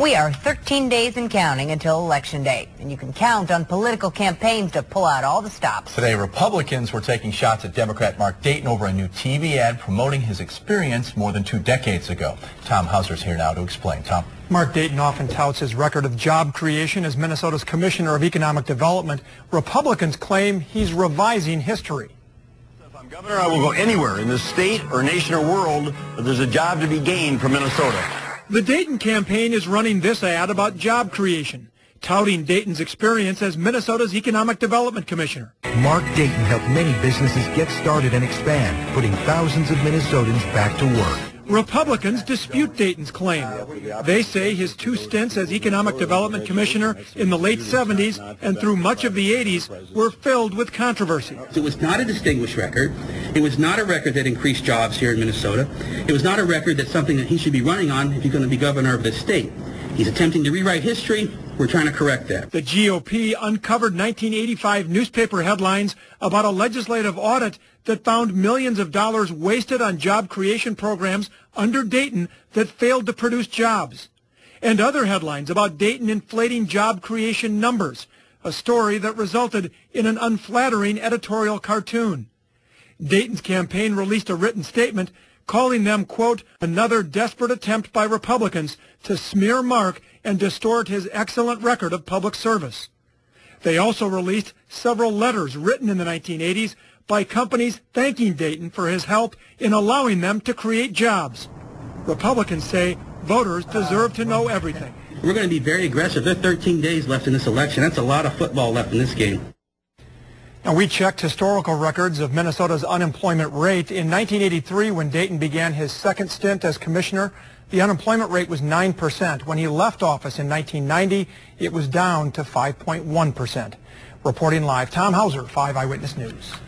We are 13 days and counting until Election Day, and you can count on political campaigns to pull out all the stops. Today, Republicans were taking shots at Democrat Mark Dayton over a new TV ad promoting his experience more than 2 decades ago. Tom Hauser's here now to explain. Tom. Mark Dayton often touts his record of job creation as Minnesota's Commissioner of Economic Development. Republicans claim he's revising history. If I'm governor, I will go anywhere in this state or nation or world that there's a job to be gained from Minnesota. The Dayton campaign is running this ad about job creation, touting Dayton's experience as Minnesota's Economic Development Commissioner. Mark Dayton helped many businesses get started and expand, putting thousands of Minnesotans back to work. Republicans dispute Dayton's claim. They say his 2 stints as Economic Development Commissioner in the late 70s and through much of the 80s were filled with controversy. It was not a distinguished record. It was not a record that increased jobs here in Minnesota. It was not a record that's something that he should be running on if he's going to be governor of this state. He's attempting to rewrite history. We're trying to correct that. The GOP uncovered 1985 newspaper headlines about a legislative audit that found millions of dollars wasted on job creation programs under Dayton that failed to produce jobs. And other headlines about Dayton inflating job creation numbers, a story that resulted in an unflattering editorial cartoon. Dayton's campaign released a written statement calling them, quote, another desperate attempt by Republicans to smear Mark and distort his excellent record of public service. They also released several letters written in the 1980s by companies thanking Dayton for his help in allowing them to create jobs. Republicans say voters deserve to know everything. We're going to be very aggressive. There are 13 days left in this election. That's a lot of football left in this game. Now, we checked historical records of Minnesota's unemployment rate. In 1983, when Dayton began his 2nd stint as commissioner, the unemployment rate was 9%. When he left office in 1990, it was down to 5.1%. Reporting live, Tom Hauser, 5 Eyewitness News.